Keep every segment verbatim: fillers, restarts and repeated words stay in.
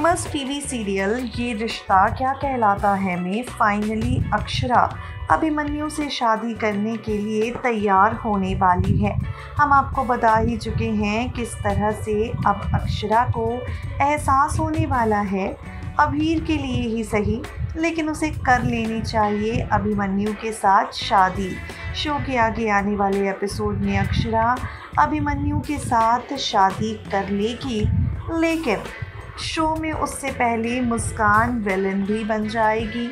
Famous TV serial ये रिश्ता क्या कहलाता है में फाइनली अक्षरा अभिमन्यु से शादी करने के लिए तैयार होने वाली है। हम आपको बता ही चुके हैं किस तरह से अब अक्षरा को एहसास होने वाला है, अभीर के लिए ही सही लेकिन उसे कर लेनी चाहिए अभिमन्यु के साथ शादी। शो के आगे आने वाले एपिसोड में अक्षरा अभिमन्यु के साथ शादी कर लेगी, लेकिन शो में उससे पहले मुस्कान वेलेंडी बन जाएगी।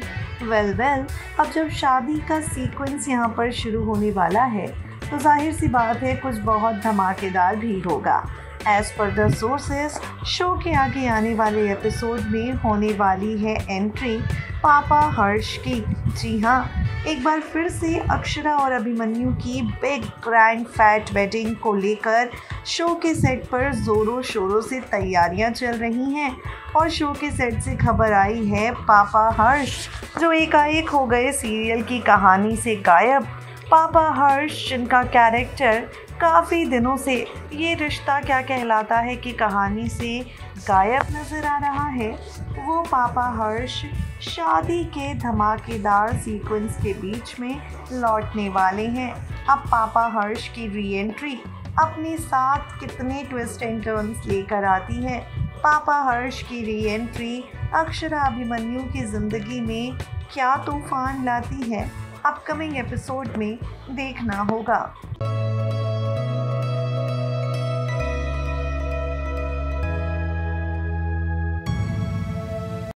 वेल वेल अब जब शादी का सीक्वेंस यहाँ पर शुरू होने वाला है तो जाहिर सी बात है कुछ बहुत धमाकेदार भी होगा। As per the sources show के आगे आने वाले एपिसोड में होने वाली है एंट्री पापा हर्ष की। जी हाँ, एक बार फिर से अक्षरा और अभिमन्यु की बिग ग्रैंड फैट वेडिंग को लेकर शो के सेट पर ज़ोरों शोरों से तैयारियां चल रही हैं और शो के सेट से खबर आई है पापा हर्ष जो एकाएक हो गए सीरियल की कहानी से गायब। पापा हर्ष जिनका कैरेक्टर काफ़ी दिनों से ये रिश्ता क्या कहलाता है कि कहानी से गायब नज़र आ रहा है, वो पापा हर्ष शादी के धमाकेदार सीक्वेंस के बीच में लौटने वाले हैं। अब पापा हर्ष की री एंट्री अपने साथ कितने ट्विस्ट एंड टर्न्स लेकर आती है। पापा हर्ष की री एंट्री अक्षरा अभिमन्यु की ज़िंदगी में क्या तूफान लाती है, अपकमिंग एपिसोड में देखना होगा।